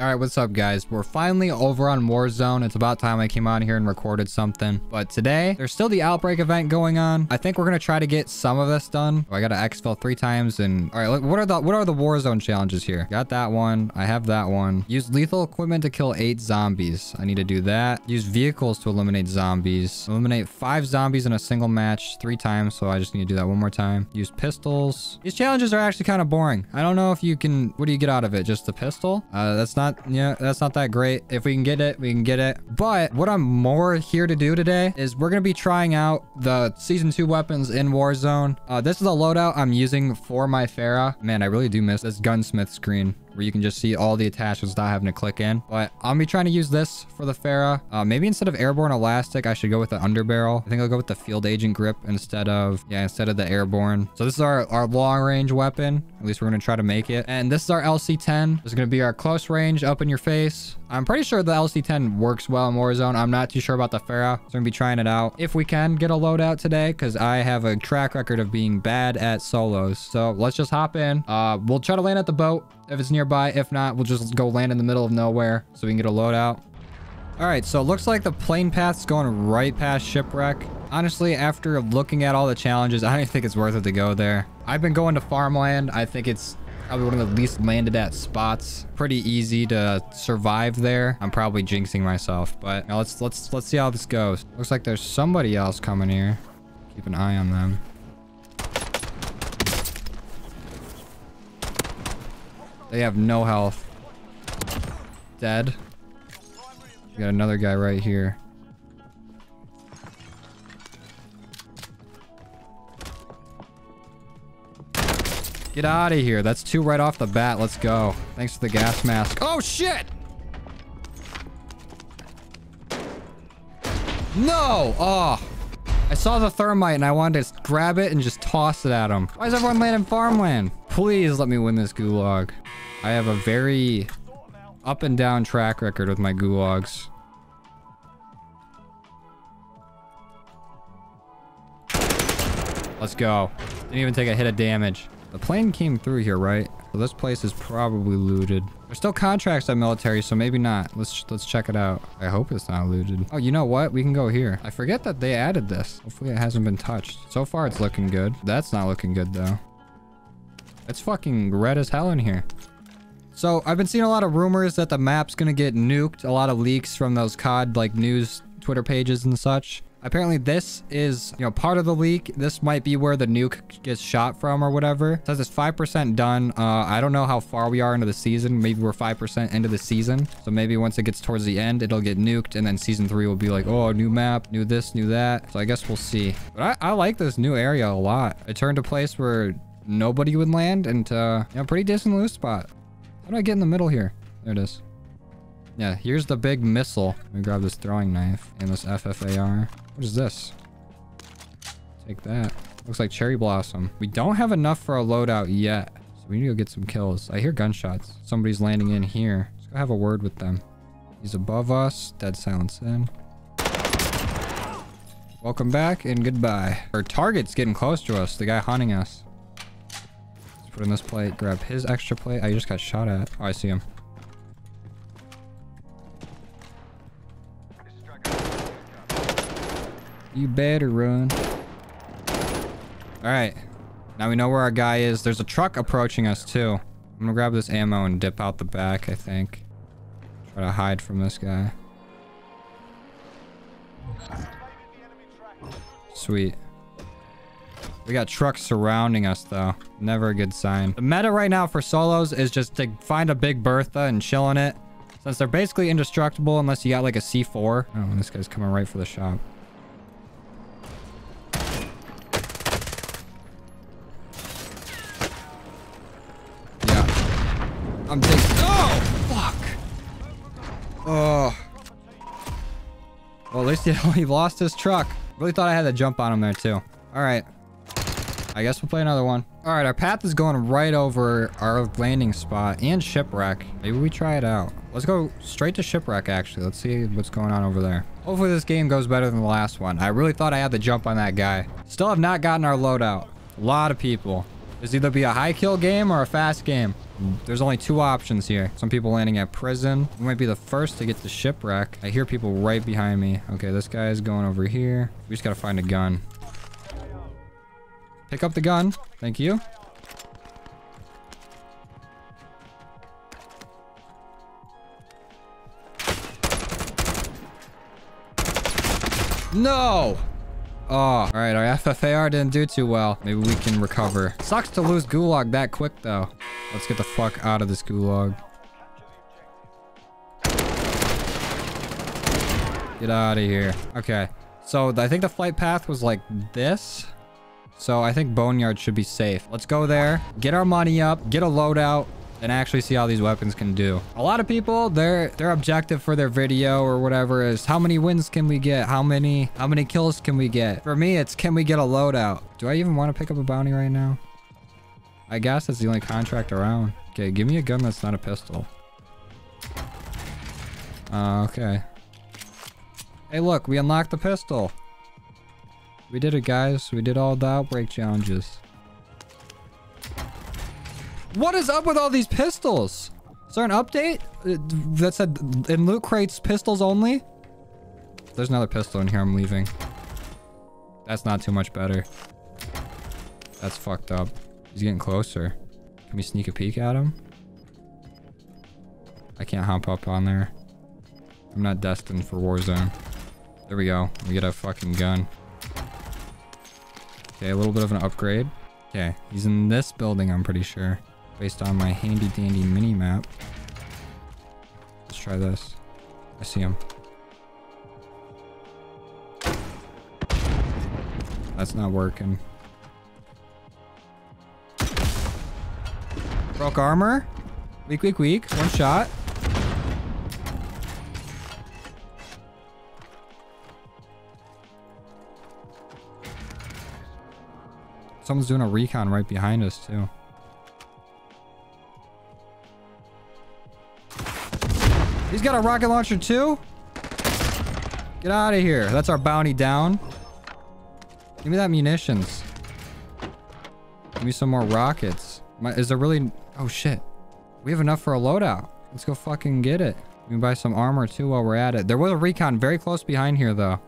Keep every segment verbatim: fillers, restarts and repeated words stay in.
All right, what's up guys? We're finally over on Warzone. It's about time I came on here and recorded something. But today, there's still the Outbreak event going on. I think we're gonna try to get some of this done. Oh, I gotta exfil three times and... All right, look, what are the what are the Warzone challenges here? Got that one. I have that one. Use lethal equipment to kill eight zombies. I need to do that. Use vehicles to eliminate zombies. Eliminate five zombies in a single match three times. So I just need to do that one more time. Use pistols. These challenges are actually kind of boring. I don't know if you can... What do you get out of it? Just the pistol? Uh, that's not... Yeah, that's not that great. If we can get it, we can get it. But what I'm more here to do today is we're going to be trying out the season two weapons in Warzone. Uh, this is a loadout I'm using for my FARA. Man, I really do miss this gunsmith screen, where you can just see all the attachments without having to click in. But I'll be trying to use this for the FARA. Uh, maybe instead of airborne elastic, I should go with the underbarrel. I think I'll go with the field agent grip instead of, yeah, instead of the airborne. So this is our, our long range weapon. At least we're gonna try to make it. And this is our L C ten. This is gonna be our close range up in your face. I'm pretty sure the L C ten works well in Warzone. I'm not too sure about the FARA. So I'm gonna be trying it out. If we can get a loadout today, cause I have a track record of being bad at solos. So let's just hop in. Uh, we'll try to land at the boat if it's nearby. If not, we'll just go land in the middle of nowhere so we can get a loadout. All right, so it looks like the plane path's going right past Shipwreck. Honestly, after looking at all the challenges, I don't think it's worth it to go there. I've been going to farmland. I think it's probably one of the least landed at spots. Pretty easy to survive there. I'm probably jinxing myself, but now let's let's let's see how this goes. Looks like there's somebody else coming here. Keep an eye on them. They have no health. Dead. We got another guy right here. Get out of here. That's two right off the bat. Let's go. Thanks for the gas mask. Oh, shit! No! Oh. I saw the thermite and I wanted to grab it and just toss it at him. Why is everyone landing farmland? Please let me win this gulag. I have a very up and down track record with my gulags. Let's go. Didn't even take a hit of damage. The plane came through here, right? So this place is probably looted. There's still contracts at military, so maybe not. Let's let's check it out. I hope it's not looted. Oh, you know what? We can go here. I forget that they added this. Hopefully it hasn't been touched. So far, it's looking good. That's not looking good, though. It's fucking red as hell in here. So I've been seeing a lot of rumors that the map's gonna get nuked. A lot of leaks from those C O D like news Twitter pages and such. Apparently this is, you know, part of the leak. This might be where the nuke gets shot from or whatever. It says it's five percent done. Uh, I don't know how far we are into the season. Maybe we're five percent into the season. So maybe once it gets towards the end, it'll get nuked. And then season three will be like, oh, new map, new this, new that. So I guess we'll see. But I, I like this new area a lot. It turned a place where nobody would land and uh, you know, pretty decent loose spot. How do I get in the middle here? There it is. Yeah, here's the big missile. Let me grab this throwing knife and this F F A R. What is this? Take that. Looks like cherry blossom. We don't have enough for a loadout yet, so we need to go get some kills. I hear gunshots. Somebody's landing in here. Let's go have a word with them. He's above us. Dead silence in. Welcome back and goodbye. Our target's getting close to us. The guy hunting us. Let's put in this plate. Grab his extra plate. I just got shot at. Oh, I see him. You better run. All right. Now we know where our guy is. There's a truck approaching us, too. I'm going to grab this ammo and dip out the back, I think. Try to hide from this guy. Sweet. We got trucks surrounding us, though. Never a good sign. The meta right now for solos is just to find a big Bertha and chill on it. Since they're basically indestructible unless you got, like, a C four. Oh, this guy's coming right for the shop. I'm thinking, oh, fuck. Oh. Well, at least he, he lost his truck. Really thought I had to jump on him there too. All right. I guess we'll play another one. All right, our path is going right over our landing spot and Shipwreck. Maybe we try it out. Let's go straight to Shipwreck, actually. Let's see what's going on over there. Hopefully this game goes better than the last one. I really thought I had to jump on that guy. Still have not gotten our loadout. A lot of people. There's either be a high kill game or a fast game. There's only two options here. Some people landing at prison. We might be the first to get the shipwreck. I hear people right behind me. Okay, this guy is going over here. We just gotta find a gun. Pick up the gun. Thank you. No! Oh, all right. Our F F A R didn't do too well. Maybe we can recover. Sucks to lose Gulag that quick, though. Let's get the fuck out of this Gulag. Get out of here. Okay. So I think the flight path was like this. So I think Boneyard should be safe. Let's go there, get our money up, get a loadout, and actually see how these weapons can do. A lot of people, their their objective for their video or whatever is how many wins can we get? How many how many kills can we get? For me, it's can we get a loadout? Do I even want to pick up a bounty right now? I guess that's the only contract around. Okay, give me a gun that's not a pistol. Uh, okay. Hey, look, we unlocked the pistol. We did it, guys. We did all the outbreak challenges. What is up with all these pistols? Is there an update that said in loot crates, pistols only? There's another pistol in here. I'm leaving. That's not too much better. That's fucked up. He's getting closer. Can we sneak a peek at him? I can't hop up on there. I'm not destined for Warzone. There we go. We get a fucking gun. Okay, a little bit of an upgrade. Okay, he's in this building, I'm pretty sure. Based on my handy-dandy mini-map. Let's try this. I see him. That's not working. Broke armor. Weak, weak, weak. One shot. Someone's doing a recon right behind us, too. He's got a rocket launcher, too? Get out of here. That's our bounty down. Give me that munitions. Give me some more rockets. My, is there really... Oh, shit. We have enough for a loadout. Let's go fucking get it. We can buy some armor, too, while we're at it. There was a recon very close behind here, though.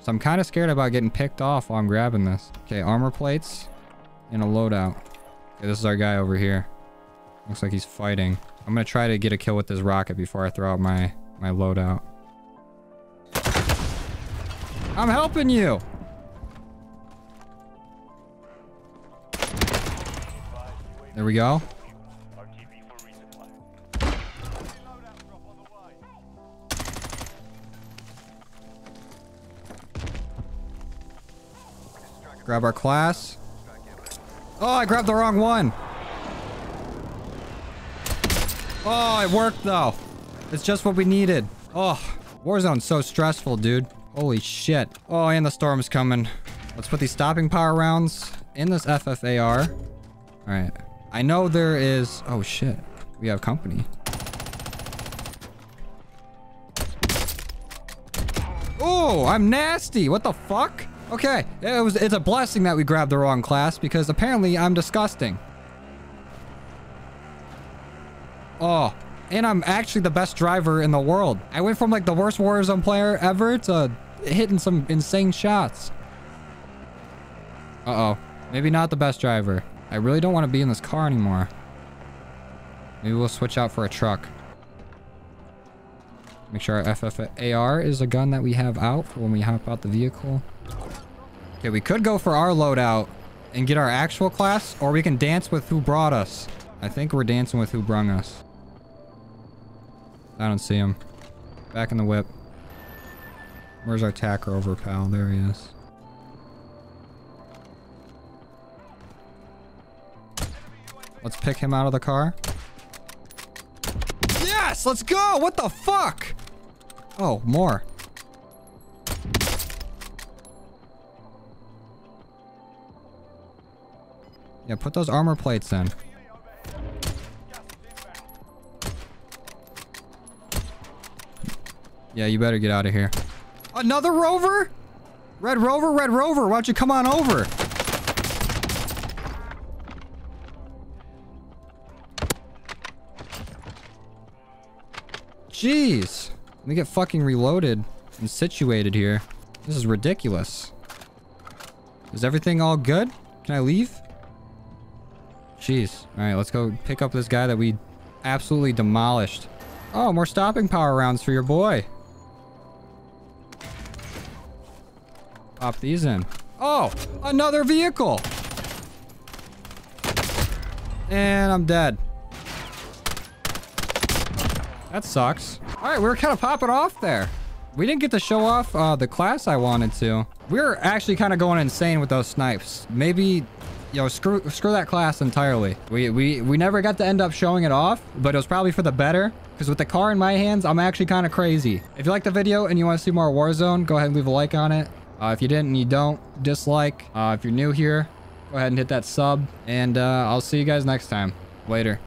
So I'm kind of scared about getting picked off while I'm grabbing this. Okay, armor plates. And a loadout. Okay, this is our guy over here. Looks like he's fighting. I'm gonna try to get a kill with this rocket before I throw out my, my loadout. I'm helping you! There we go. Grab our class. Oh, I grabbed the wrong one. Oh, it worked though. It's just what we needed. Oh, Warzone's so stressful, dude. Holy shit. Oh, and the storm's coming. Let's put these stopping power rounds in this F F A R. All right. I know there is... Oh, shit. We have company. Oh, I'm nasty. What the fuck? Okay, it was, it's a blessing that we grabbed the wrong class because apparently I'm disgusting. Oh, and I'm actually the best driver in the world. I went from like the worst Warzone player ever to hitting some insane shots. Uh-oh, maybe not the best driver. I really don't want to be in this car anymore. Maybe we'll switch out for a truck. Make sure our F F A R is a gun that we have out for when we hop out the vehicle. Okay, we could go for our loadout and get our actual class, or we can dance with who brought us. I think we're dancing with who brung us. I don't see him. Back in the whip. Where's our tacker over, pal? There he is. Let's pick him out of the car. Yes! Let's go! What the fuck? Oh, more. Yeah, put those armor plates in. Yeah, you better get out of here. Another rover? Red rover, red rover, why don't you come on over? Jeez. Let me get fucking reloaded and situated here. This is ridiculous. Is everything all good? Can I leave? Jeez. Alright, let's go pick up this guy that we absolutely demolished. Oh, more stopping power rounds for your boy. Pop these in. Oh! Another vehicle! And I'm dead. That sucks. Alright, we were kind of popping off there. We didn't get to show off uh, the class I wanted to. We were actually kind of going insane with those snipes. Maybe... Yo, screw screw that class entirely. We, we, we never got to end up showing it off, but it was probably for the better. Because with the car in my hands, I'm actually kind of crazy. If you liked the video and you want to see more Warzone, go ahead and leave a like on it. Uh, if you didn't and you don't, dislike. Uh, if you're new here, go ahead and hit that sub. And uh, I'll see you guys next time. Later.